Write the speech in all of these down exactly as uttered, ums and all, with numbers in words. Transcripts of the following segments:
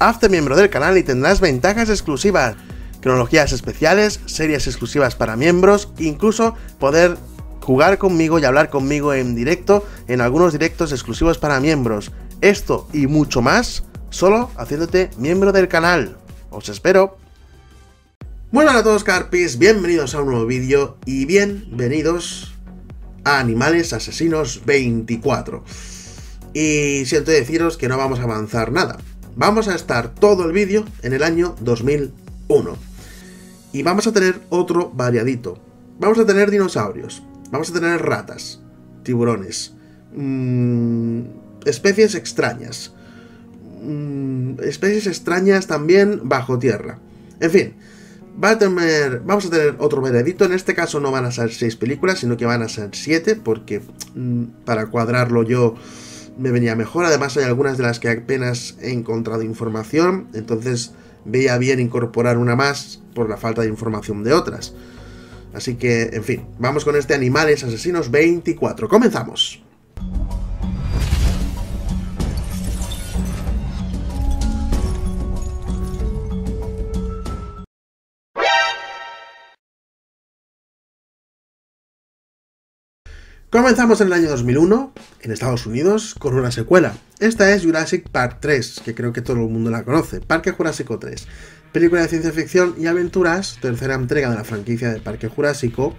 hazte miembro del canal y tendrás ventajas exclusivas, cronologías especiales, series exclusivas para miembros, incluso poder jugar conmigo y hablar conmigo en directo en algunos directos exclusivos para miembros. Esto y mucho más, solo haciéndote miembro del canal. ¡Os espero! Muy buenas a todos, carpis, bienvenidos a un nuevo vídeo y bienvenidos a Animales Asesinos veinticuatro. Y siento deciros que no vamos a avanzar nada. Vamos a estar todo el vídeo en el año dos mil uno. Y vamos a tener otro variadito. Vamos a tener dinosaurios. Vamos a tener ratas, tiburones, mmm, especies extrañas, mmm, especies extrañas también bajo tierra. En fin, va a tener, vamos a tener otro veredicto. En este caso no van a ser seis películas, sino que van a ser siete, porque mmm, para cuadrarlo yo me venía mejor. Además hay algunas de las que apenas he encontrado información, entonces veía bien incorporar una más por la falta de información de otras. Así que, en fin, vamos con este Animales Asesinos veinticuatro. ¡Comenzamos! Comenzamos en el año dos mil uno, en Estados Unidos, con una secuela. Esta es Jurassic Park tres, que creo que todo el mundo la conoce, Parque Jurásico tres. Película de ciencia ficción y aventuras, tercera entrega de la franquicia del Parque Jurásico.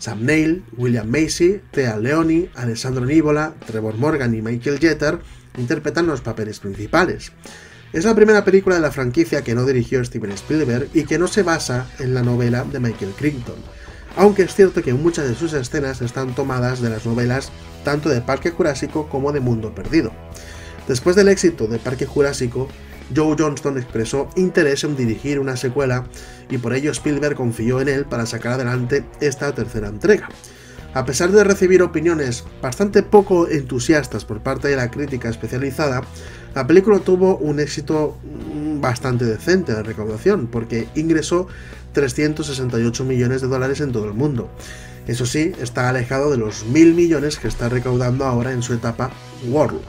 Sam Neill, William Macy, Tia Leoni, Alessandro Nivola, Trevor Morgan y Michael Jeter interpretan los papeles principales. Es la primera película de la franquicia que no dirigió Steven Spielberg y que no se basa en la novela de Michael Crichton, aunque es cierto que muchas de sus escenas están tomadas de las novelas tanto de Parque Jurásico como de Mundo Perdido. Después del éxito de Parque Jurásico, Joe Johnston expresó interés en dirigir una secuela y por ello Spielberg confió en él para sacar adelante esta tercera entrega. A pesar de recibir opiniones bastante poco entusiastas por parte de la crítica especializada, la película tuvo un éxito bastante decente de recaudación, porque ingresó trescientos sesenta y ocho millones de dólares en todo el mundo. Eso sí, está alejado de los mil millones que está recaudando ahora en su etapa World.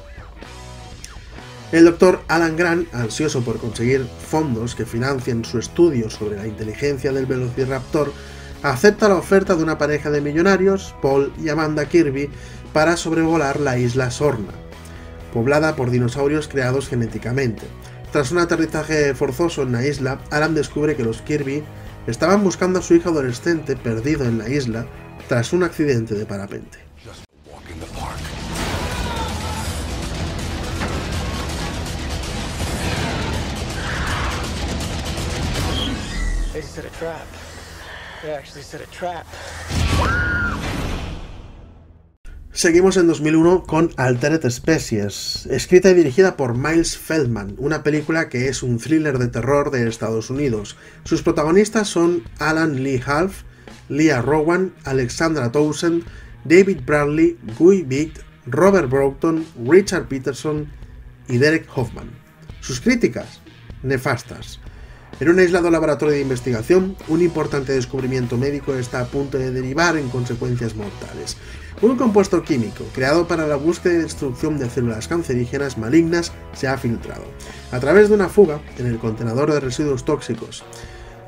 El doctor Alan Grant, ansioso por conseguir fondos que financien su estudio sobre la inteligencia del velociraptor, acepta la oferta de una pareja de millonarios, Paul y Amanda Kirby, para sobrevolar la isla Sorna, poblada por dinosaurios creados genéticamente. Tras un aterrizaje forzoso en la isla, Alan descubre que los Kirby estaban buscando a su hijo adolescente perdido en la isla tras un accidente de parapente. Seguimos en dos mil uno con Altered Species, escrita y dirigida por Miles Feldman, una película que es un thriller de terror de Estados Unidos. Sus protagonistas son Alan Lee Half, Leah Rowan, Alexandra Towson, David Bradley, Guy Beat, Robert Broughton, Richard Peterson y Derek Hoffman. Sus críticas, nefastas. En un aislado laboratorio de investigación, un importante descubrimiento médico está a punto de derivar en consecuencias mortales. Un compuesto químico, creado para la búsqueda y destrucción de células cancerígenas malignas, se ha filtrado, a través de una fuga, en el contenedor de residuos tóxicos.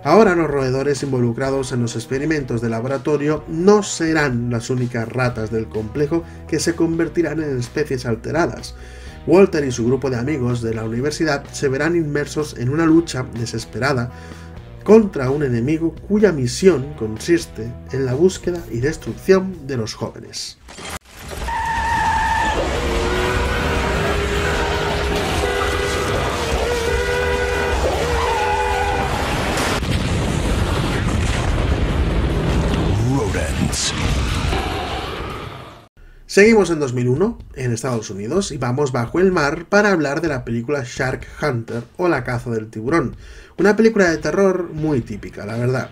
Ahora los roedores involucrados en los experimentos de laboratorio no serán las únicas ratas del complejo que se convertirán en especies alteradas. Walter y su grupo de amigos de la universidad se verán inmersos en una lucha desesperada contra un enemigo cuya misión consiste en la búsqueda y destrucción de los jóvenes. Seguimos en dos mil uno, en Estados Unidos, y vamos bajo el mar para hablar de la película Shark Hunter o La caza del tiburón, una película de terror muy típica, la verdad.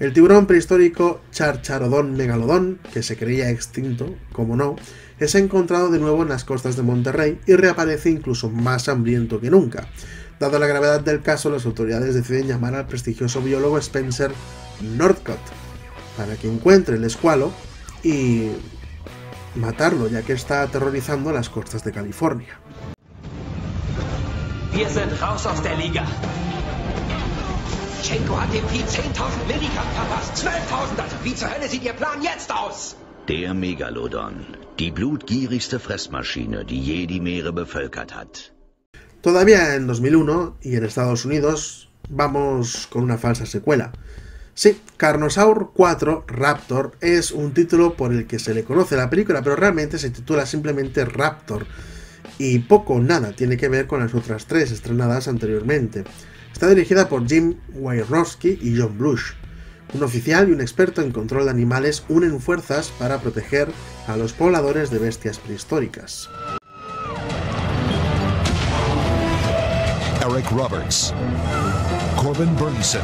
El tiburón prehistórico Carcharodon Megalodon, que se creía extinto, como no, es encontrado de nuevo en las costas de Monterrey y reaparece incluso más hambriento que nunca. Dada la gravedad del caso, las autoridades deciden llamar al prestigioso biólogo Spencer Northcott para que encuentre el escualo y matarlo, ya que está aterrorizando a las costas de California. Wir sind raus aus der Liga. Schenko hat dem Vieh zehntausend Milligramm verpasst. zwölftausend, also wie zur Hölle sieht Ihr Plan jetzt aus? Der Megalodon, die blutgierigste Fressmaschine, die je die Meere bevölkert hat. Todavía en dos mil uno y en Estados Unidos vamos con una falsa secuela. Sí, Carnosaur cuatro Raptor es un título por el que se le conoce la película, pero realmente se titula simplemente Raptor y poco o nada tiene que ver con las otras tres estrenadas anteriormente. Está dirigida por Jim Wairowski y John Blush. Un oficial y un experto en control de animales unen fuerzas para proteger a los pobladores de bestias prehistóricas. Eric Roberts, Corbin Bernsen,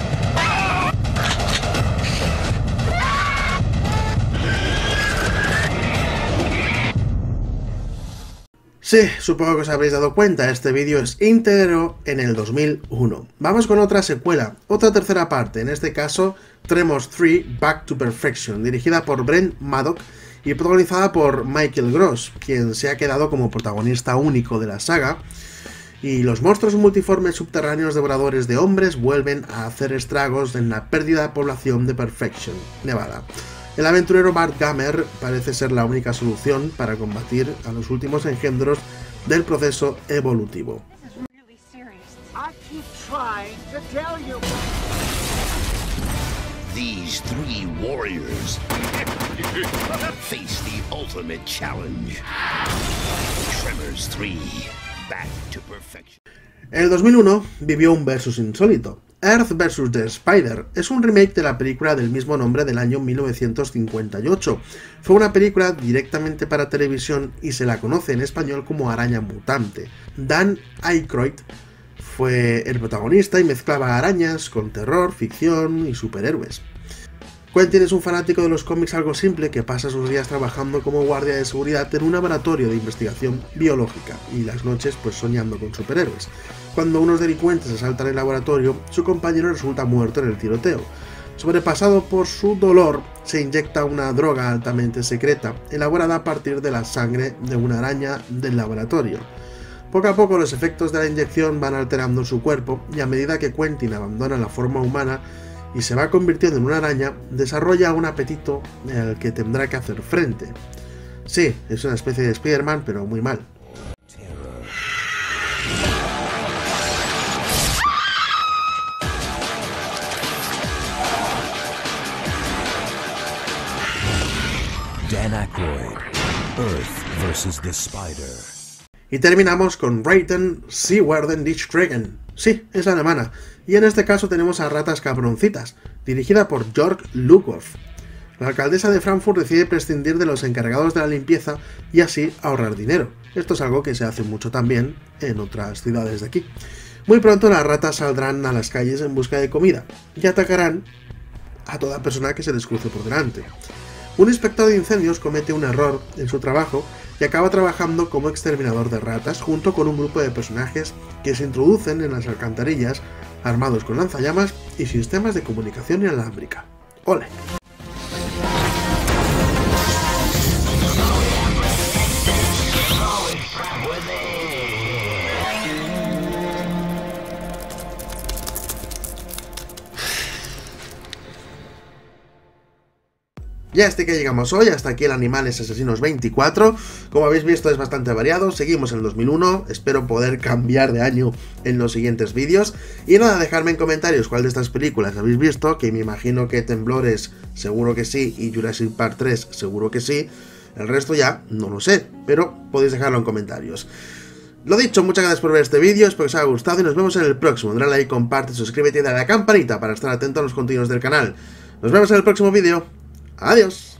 sí, supongo que os habréis dado cuenta, este vídeo es íntegro en el dos mil uno. Vamos con otra secuela, otra tercera parte, en este caso Tremors tres Back to Perfection, dirigida por Brent Maddock y protagonizada por Michael Gross, quien se ha quedado como protagonista único de la saga, y los monstruos multiformes subterráneos devoradores de hombres vuelven a hacer estragos en la pérdida población de Perfection, Nevada. El aventurero Bart Gummer parece ser la única solución para combatir a los últimos engendros del proceso evolutivo. These three warriors face the ultimate challenge. Tremors tres, Back to Perfection. En el dos mil uno vivió un versus insólito. Earth versus. The Spider es un remake de la película del mismo nombre del año mil novecientos cincuenta y ocho. Fue una película directamente para televisión y se la conoce en español como Araña Mutante. Dan Aykroyd fue el protagonista y mezclaba arañas con terror, ficción y superhéroes. Quentin es un fanático de los cómics algo simple que pasa sus días trabajando como guardia de seguridad en un laboratorio de investigación biológica y las noches pues soñando con superhéroes. Cuando unos delincuentes asaltan el laboratorio, su compañero resulta muerto en el tiroteo. Sobrepasado por su dolor, se inyecta una droga altamente secreta, elaborada a partir de la sangre de una araña del laboratorio. Poco a poco los efectos de la inyección van alterando su cuerpo y a medida que Quentin abandona la forma humana y se va convirtiendo en una araña, desarrolla un apetito al que tendrá que hacer frente. Sí, es una especie de Spider-Man, pero muy mal. Dan Aykroyd, Earth versus. The Spider. Y terminamos con Ratten, Seewarden, Dich Kragen. Sí, es alemana. Y en este caso tenemos a Ratas Cabroncitas, dirigida por Georg Lukow. La alcaldesa de Frankfurt decide prescindir de los encargados de la limpieza y así ahorrar dinero. Esto es algo que se hace mucho también en otras ciudades de aquí. Muy pronto las ratas saldrán a las calles en busca de comida y atacarán a toda persona que se les cruce por delante. Un inspector de incendios comete un error en su trabajo y acaba trabajando como exterminador de ratas junto con un grupo de personajes que se introducen en las alcantarillas armados con lanzallamas y sistemas de comunicación inalámbrica. ¡Ole! Y hasta que llegamos hoy, hasta aquí el Animales Asesinos veinticuatro, como habéis visto es bastante variado, seguimos en el dos mil uno, espero poder cambiar de año en los siguientes vídeos, y nada, dejadme en comentarios cuál de estas películas habéis visto, que me imagino que Temblores seguro que sí, y Jurassic Park tres seguro que sí, el resto ya no lo sé, pero podéis dejarlo en comentarios. Lo dicho, muchas gracias por ver este vídeo, espero que os haya gustado y nos vemos en el próximo, dale like, comparte, suscríbete y dale a la campanita para estar atento a los contenidos del canal. Nos vemos en el próximo vídeo. Adiós.